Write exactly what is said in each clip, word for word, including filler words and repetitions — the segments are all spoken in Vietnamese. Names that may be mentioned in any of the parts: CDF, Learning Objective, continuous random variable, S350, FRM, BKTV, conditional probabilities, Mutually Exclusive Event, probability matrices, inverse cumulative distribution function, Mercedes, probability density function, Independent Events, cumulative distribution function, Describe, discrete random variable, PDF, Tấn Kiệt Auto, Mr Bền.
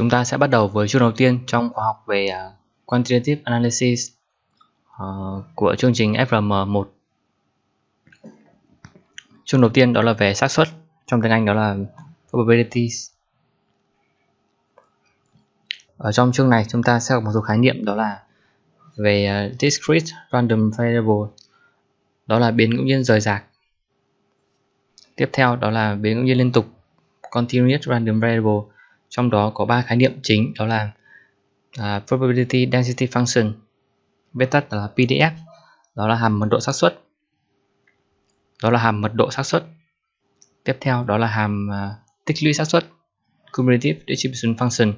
Chúng ta sẽ bắt đầu với chương đầu tiên trong khóa học về uh, Quantitative Analysis uh, của chương trình F R M một. Chương đầu tiên đó là về xác suất, trong tiếng Anh đó là probabilities. Ở trong chương này chúng ta sẽ học một số khái niệm, đó là về uh, discrete random variable, đó là biến ngẫu nhiên rời rạc. Tiếp theo đó là biến ngẫu nhiên liên tục, continuous random variable. Trong đó có ba khái niệm chính, đó là uh, probability density function, viết tắt là P D F, đó là hàm mật độ xác suất. Đó là hàm mật độ xác suất. Tiếp theo đó là hàm uh, tích lũy xác suất, cumulative distribution function,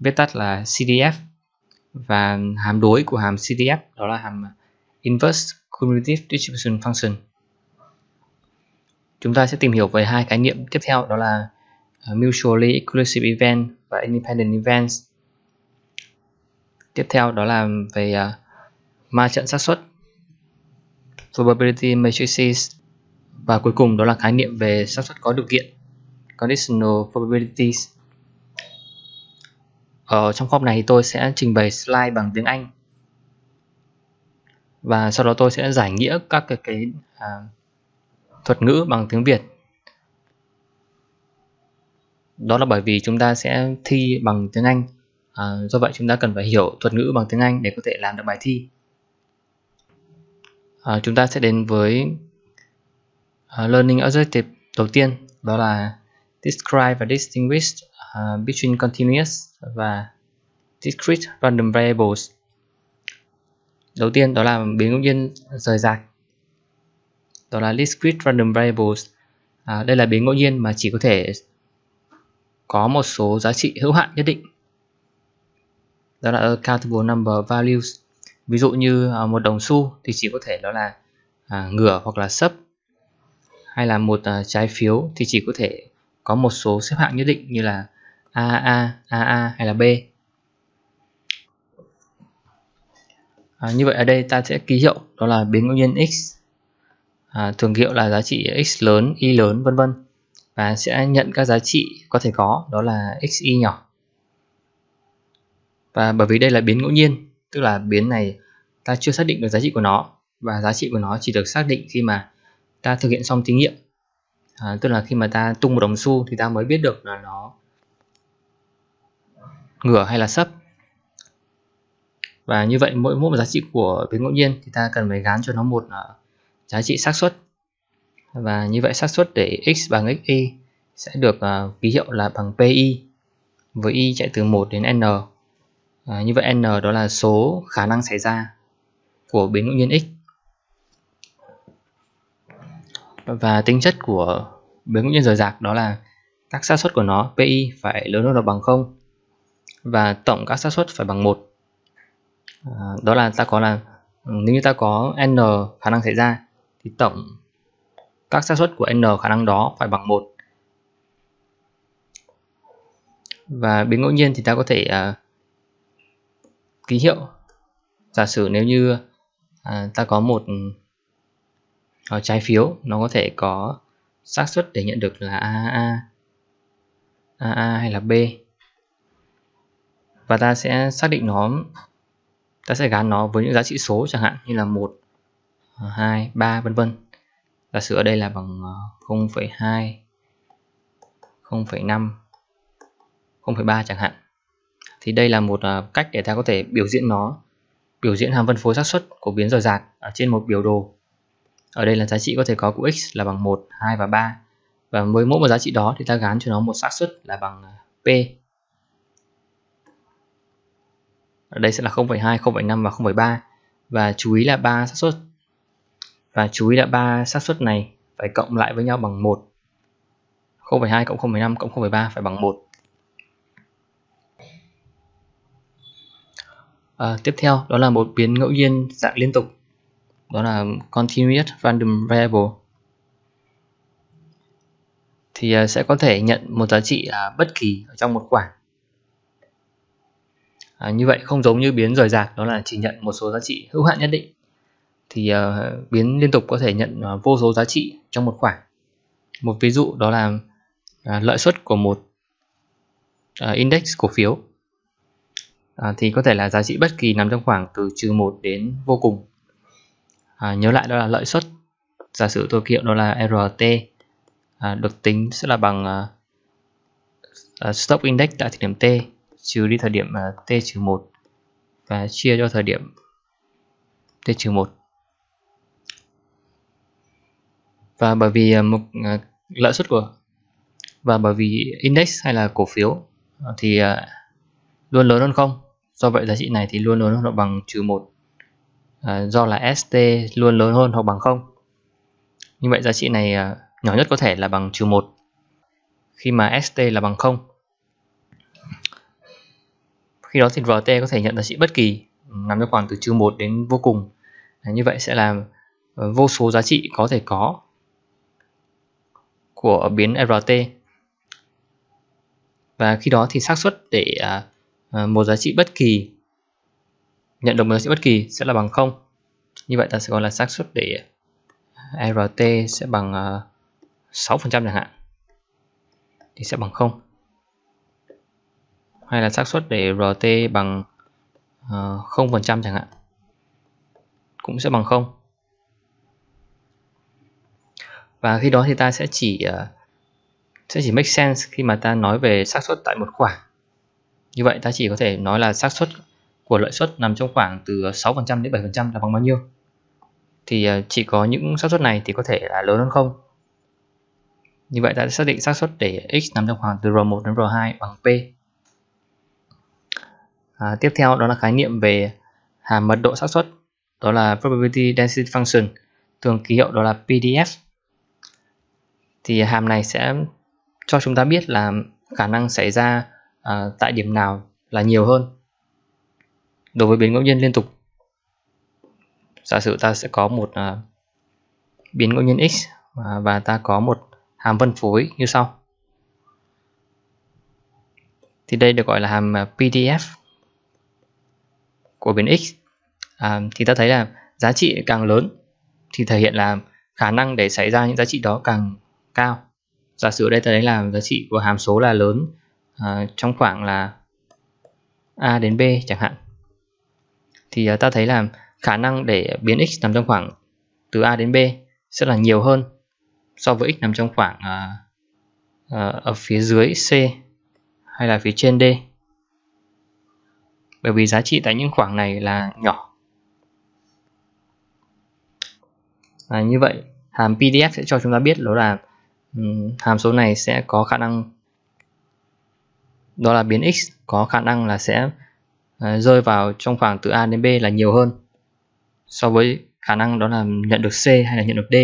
viết tắt là C D F, và hàm đối của hàm C D F đó là hàm inverse cumulative distribution function. Chúng ta sẽ tìm hiểu về hai khái niệm tiếp theo, đó là Mutually Exclusive Event và Independent Events. Tiếp theo đó là về uh, ma trận xác suất, probability matrices, và cuối cùng đó là khái niệm về xác suất có điều kiện, conditional probabilities. Ở trong khóa học này thì tôi sẽ trình bày slide bằng tiếng Anh, và sau đó tôi sẽ giải nghĩa các cái, cái uh, thuật ngữ bằng tiếng Việt. Đó là bởi vì chúng ta sẽ thi bằng tiếng Anh, à, do vậy chúng ta cần phải hiểu thuật ngữ bằng tiếng Anh để có thể làm được bài thi. À, chúng ta sẽ đến với uh, Learning Objective đầu tiên, đó là Describe và Distinguish uh, Between Continuous và Discrete Random Variables. Đầu tiên đó là biến ngẫu nhiên rời rạc, đó là Discrete Random Variables. À, đây là biến ngẫu nhiên mà chỉ có thể có một số giá trị hữu hạn nhất định, đó là accountable number values. Ví dụ như một đồng xu thì chỉ có thể đó là ngửa hoặc là sấp, hay là một trái phiếu thì chỉ có thể có một số xếp hạng nhất định như là A A, A A hay là B. À, như vậy ở đây ta sẽ ký hiệu đó là biến ngẫu nhiên x, à, thường hiệu là giá trị x lớn, y lớn, vân vân, và sẽ nhận các giá trị có thể có, đó là xy nhỏ. Và bởi vì đây là biến ngẫu nhiên, tức là biến này ta chưa xác định được giá trị của nó, và giá trị của nó chỉ được xác định khi mà ta thực hiện xong thí nghiệm, à, tức là khi mà ta tung một đồng xu thì ta mới biết được là nó ngửa hay là sấp. Và như vậy mỗi một giá trị của biến ngẫu nhiên thì ta cần phải gán cho nó một uh, giá trị xác suất. Và như vậy xác suất để x bằng xy sẽ được uh, ký hiệu là bằng P I, với y chạy từ một đến n. À, như vậy n đó là số khả năng xảy ra của biến ngẫu nhiên x. Và tính chất của biến ngẫu nhiên rời rạc đó là các xác suất của nó P I phải lớn hơn hoặc bằng không, và tổng các xác suất phải bằng một. À, đó là ta có là nếu như ta có n khả năng xảy ra thì tổng các xác suất của n khả năng đó phải bằng một. Và biến ngẫu nhiên thì ta có thể uh, ký hiệu, giả sử nếu như uh, ta có một uh, trái phiếu, nó có thể có xác suất để nhận được là A A, A A hay là B, và ta sẽ xác định nó, ta sẽ gán nó với những giá trị số chẳng hạn như là một, hai, ba, vân vân. Giả sử ở đây là bằng không phẩy hai, không phẩy năm, không phẩy ba chẳng hạn. Thì đây là một cách để ta có thể biểu diễn nó, biểu diễn hàm phân phối xác suất của biến rời rạc ở trên một biểu đồ. Ở đây là giá trị có thể có của x là bằng một, hai và ba. Và với mỗi một giá trị đó thì ta gán cho nó một xác suất là bằng P. Ở đây sẽ là không phẩy hai, không phẩy năm và không phẩy ba. Và chú ý là ba xác suất. Và chú ý là ba xác suất này phải cộng lại với nhau bằng một. không phẩy hai cộng không phẩy năm cộng không phẩy ba phải bằng một. À, tiếp theo đó là một biến ngẫu nhiên dạng liên tục, đó là continuous random variable. Thì à, sẽ có thể nhận một giá trị à, bất kỳ ở trong một khoảng. À, như vậy không giống như biến rời rạc, đó là chỉ nhận một số giá trị hữu hạn nhất định. Thì uh, biến liên tục có thể nhận uh, vô số giá trị trong một khoảng. Một ví dụ đó là uh, lợi suất của một uh, index cổ phiếu uh, thì có thể là giá trị bất kỳ nằm trong khoảng từ trừ một đến vô cùng. uh, Nhớ lại đó là lợi suất. Giả sử tôi ký hiệu đó là rờ tê, uh, được tính sẽ là bằng uh, uh, stock index tại thời điểm T trừ đi thời điểm uh, T trừ một và chia cho thời điểm T trừ một. Và bởi vì một uh, lợi suất của và bởi vì index hay là cổ phiếu thì luôn lớn hơn không, do vậy giá trị này thì luôn lớn hơn hoặc bằng trừ một, do là st luôn lớn hơn hoặc bằng không. Như vậy giá trị này nhỏ nhất có thể là bằng trừ một khi mà st là bằng không. Khi đó thì rt có thể nhận giá trị bất kỳ nằm trong khoảng từ trừ một đến vô cùng. Như vậy sẽ là vô số giá trị có thể có của biến rờ tê, và khi đó thì xác suất để à, một giá trị bất kỳ nhận được một giá trị bất kỳ sẽ là bằng không. Như vậy ta sẽ gọi là xác suất để rờ tê sẽ bằng à, sáu phần trăm chẳng hạn thì sẽ bằng không, hay là xác suất để rờ tê bằng à, không phần trăm chẳng hạn cũng sẽ bằng không. Và khi đó thì ta sẽ chỉ uh, sẽ chỉ make sense khi mà ta nói về xác suất tại một khoảng. Như vậy ta chỉ có thể nói là xác suất của lợi suất nằm trong khoảng từ sáu phần trăm đến bảy phần trăm là bằng bao nhiêu. Thì uh, chỉ có những xác suất này thì có thể là lớn hơn không. Như vậy ta sẽ xác định xác suất để x nằm trong khoảng từ rờ một đến rờ hai bằng p. À, tiếp theo đó là khái niệm về hàm mật độ xác suất, đó là probability density function, thường ký hiệu đó là pê đê ép. Thì hàm này sẽ cho chúng ta biết là khả năng xảy ra uh, tại điểm nào là nhiều hơn đối với biến ngẫu nhiên liên tục. Giả sử ta sẽ có một uh, biến ngẫu nhiên x uh, và ta có một hàm phân phối như sau. Thì đây được gọi là hàm pê đê ép của biến x. Uh, thì ta thấy là giá trị càng lớn thì thể hiện là khả năng để xảy ra những giá trị đó càng cao. Giả sử đây ta lấy là giá trị của hàm số là lớn à, trong khoảng là a đến b chẳng hạn, thì à, ta thấy là khả năng để biến x nằm trong khoảng từ a đến b sẽ là nhiều hơn so với x nằm trong khoảng à, à, ở phía dưới c hay là phía trên d, bởi vì giá trị tại những khoảng này là nhỏ. à, Như vậy hàm pê đê ép sẽ cho chúng ta biết đó là hàm số này sẽ có khả năng, đó là biến x có khả năng là sẽ rơi vào trong khoảng từ a đến b là nhiều hơn so với khả năng đó là nhận được c hay là nhận được d.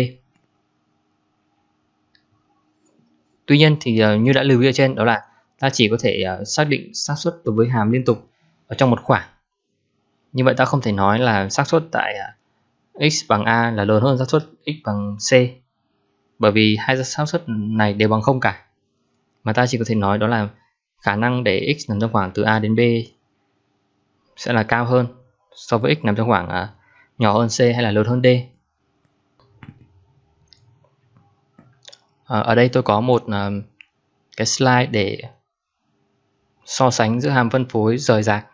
Tuy nhiên thì như đã lưu ý ở trên, đó là ta chỉ có thể xác định xác suất đối với hàm liên tục ở trong một khoảng. Như vậy ta không thể nói là xác suất tại x bằng a là lớn hơn xác suất x bằng c, bởi vì hai xác suất này đều bằng không cả, mà ta chỉ có thể nói đó là khả năng để x nằm trong khoảng từ a đến b sẽ là cao hơn so với x nằm trong khoảng à, nhỏ hơn c hay là lớn hơn d. à, Ở đây tôi có một à, cái slide để so sánh giữa hàm phân phối rời rạc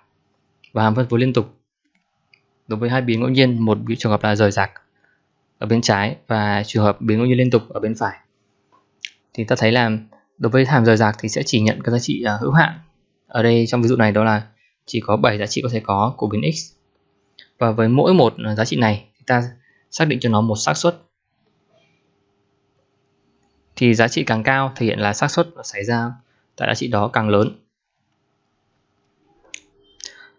và hàm phân phối liên tục đối với hai biến ngẫu nhiên, một trường hợp là rời rạc ở bên trái và trường hợp biến ngẫu nhiên liên tục ở bên phải. Thì ta thấy là đối với hàm rời rạc thì sẽ chỉ nhận các giá trị hữu hạn. Ở đây trong ví dụ này đó là chỉ có bảy giá trị có thể có của biến x, và với mỗi một giá trị này ta xác định cho nó một xác suất. Thì giá trị càng cao thể hiện là xác suất xảy ra tại giá trị đó càng lớn.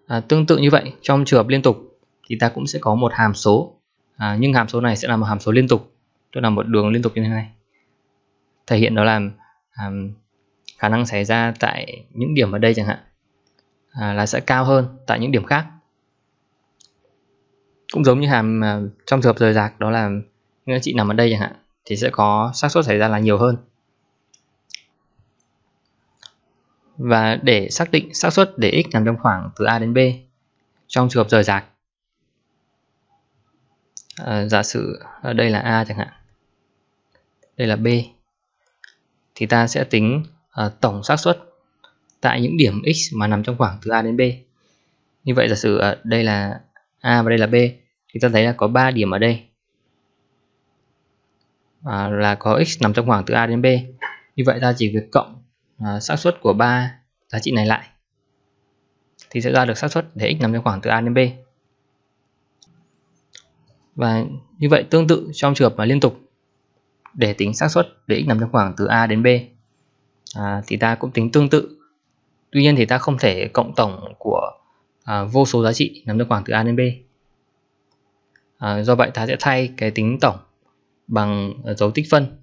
à, Tương tự như vậy trong trường hợp liên tục thì ta cũng sẽ có một hàm số, à, nhưng hàm số này sẽ là một hàm số liên tục, tức là một đường liên tục như thế này, thể hiện đó là à, khả năng xảy ra tại những điểm ở đây chẳng hạn à, là sẽ cao hơn tại những điểm khác. Cũng giống như hàm à, trong trường hợp rời rạc, đó là những giá trị nằm ở đây chẳng hạn thì sẽ có xác suất xảy ra là nhiều hơn. Và để xác định xác suất để x nằm trong khoảng từ a đến b trong trường hợp rời rạc, À, giả sử ở đây là a chẳng hạn, đây là b, thì ta sẽ tính uh, tổng xác suất tại những điểm x mà nằm trong khoảng từ a đến b. Như vậy giả sử ở đây là a và đây là b, thì ta thấy là có ba điểm ở đây à, là có x nằm trong khoảng từ a đến b. Như vậy ta chỉ việc cộng à, xác suất của ba giá trị này lại thì sẽ ra được xác suất để x nằm trong khoảng từ a đến b. Và như vậy tương tự trong trường hợp mà liên tục, để tính xác suất để x nằm trong khoảng từ a đến b à, thì ta cũng tính tương tự. Tuy nhiên thì ta không thể cộng tổng của à, vô số giá trị nằm trong khoảng từ a đến b. À, do vậy ta sẽ thay cái tính tổng bằng dấu tích phân.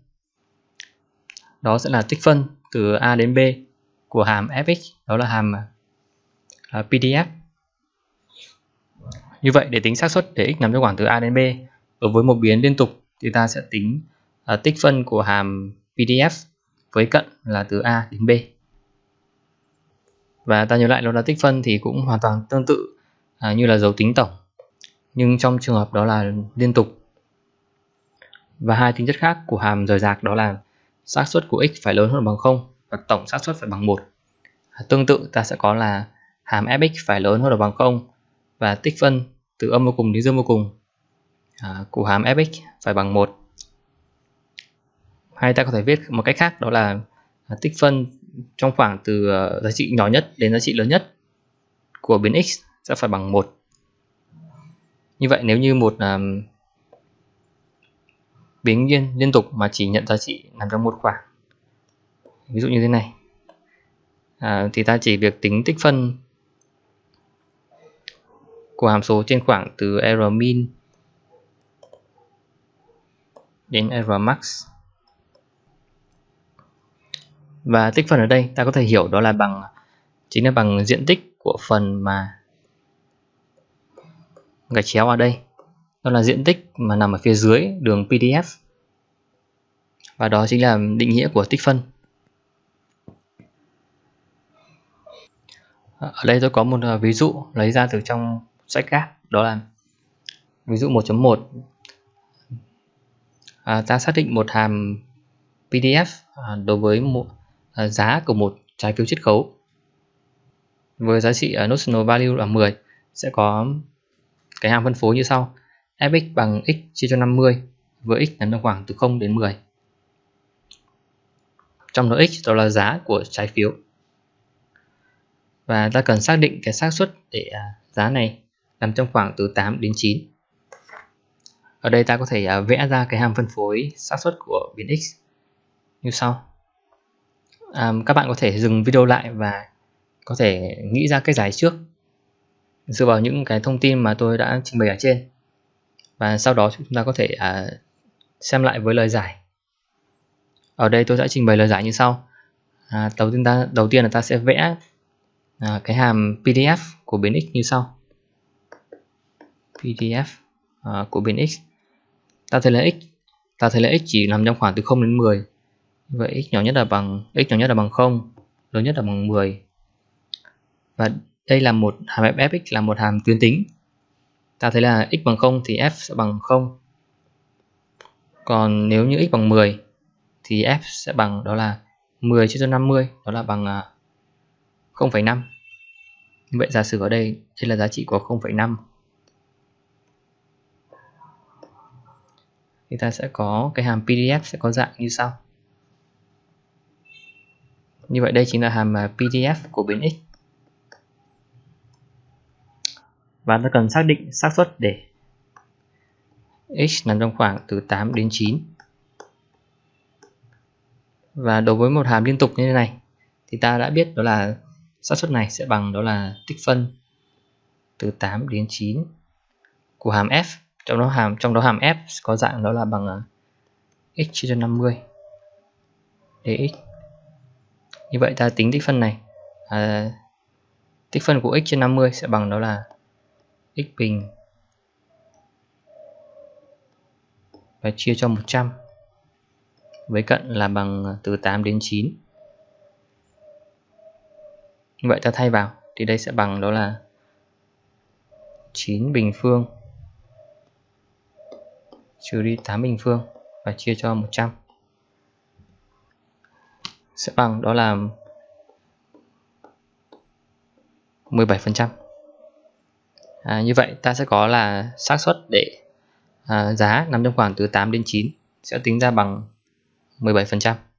Đó sẽ là tích phân từ a đến b của hàm fx, đó là hàm à, pdf. Như vậy để tính xác suất để x nằm trong khoảng từ a đến b đối với một biến liên tục thì ta sẽ tính à, tích phân của hàm pdf với cận là từ a đến b. Và ta nhớ lại đó là tích phân thì cũng hoàn toàn tương tự à, như là dấu tính tổng, nhưng trong trường hợp đó là liên tục. Và hai tính chất khác của hàm rời rạc đó là xác suất của x phải lớn hơn bằng không và tổng xác suất phải bằng một. Tương tự ta sẽ có là hàm fx phải lớn hơn bằng không và tích phân từ âm vô cùng đến dương vô cùng à, của hàm fx phải bằng một. Hay ta có thể viết một cách khác đó là tích phân trong khoảng từ giá trị nhỏ nhất đến giá trị lớn nhất của biến x sẽ phải bằng một. Như vậy nếu như một um, biến liên, liên tục mà chỉ nhận giá trị nằm trong một khoảng, ví dụ như thế này à, thì ta chỉ việc tính tích phân của hàm số trên khoảng từ r min đến r max. Và tích phân ở đây ta có thể hiểu đó là bằng chính là bằng diện tích của phần mà gạch chéo ở đây, đó là diện tích mà nằm ở phía dưới đường pdf, và đó chính là định nghĩa của tích phân. Ở đây tôi có một ví dụ lấy ra từ trong sách khác, đó là ví dụ một chấm một. à, ta xác định một hàm pdf đối với một giá của một trái phiếu chiết khấu với giá trị notional value là mười, sẽ có cái hàm phân phối như sau: fx bằng x chia cho năm mươi với x nằm trong khoảng từ không đến mười, trong đó x đó là giá của trái phiếu. Và ta cần xác định cái xác suất để giá này nằm trong khoảng từ tám đến chín. Ở đây ta có thể vẽ ra cái hàm phân phối xác suất của biến x như sau. à, các bạn có thể dừng video lại và có thể nghĩ ra cách giải trước dựa vào những cái thông tin mà tôi đã trình bày ở trên, và sau đó chúng ta có thể à, xem lại với lời giải. Ở đây tôi đã trình bày lời giải như sau. à, đầu tiên ta đầu tiên là ta sẽ vẽ à, cái hàm pdf của biến x như sau. pdf à, của biến x, ta thấy là x ta thấy là x chỉ nằm trong khoảng từ không đến mười. Vậy x nhỏ nhất là bằng x nhỏ nhất là bằng không, lớn nhất là bằng mười. Và đây là một hàm fx là một hàm tuyến tính. Ta thấy là x bằng không thì f sẽ bằng không. Còn nếu như x bằng mười thì f sẽ bằng đó là mười chia cho năm mươi, đó là bằng không phẩy năm. Như vậy giả sử ở đây đây là giá trị của không phẩy năm. Thì ta sẽ có cái hàm pdf sẽ có dạng như sau. Như vậy đây chính là hàm pdf của biến x. Và ta cần xác định xác suất để x nằm trong khoảng từ tám đến chín. Và đối với một hàm liên tục như thế này thì ta đã biết đó là xác suất này sẽ bằng đó là tích phân từ tám đến chín của hàm f, trong đó hàm trong đó hàm f có dạng đó là bằng x chia cho năm mươi dx. Như vậy ta tính tích phân này. à, tích phân của x trên năm mươi sẽ bằng đó là x bình và chia cho một trăm với cận là bằng từ tám đến chín. Như vậy ta thay vào thì đây sẽ bằng đó là chín bình phương trừ đi tám bình phương và chia cho một trăm, sẽ bằng đó là mười bảy phần trăm. À, như vậy ta sẽ có là xác suất để à, giá nằm trong khoảng từ tám đến chín sẽ tính ra bằng mười bảy phần trăm.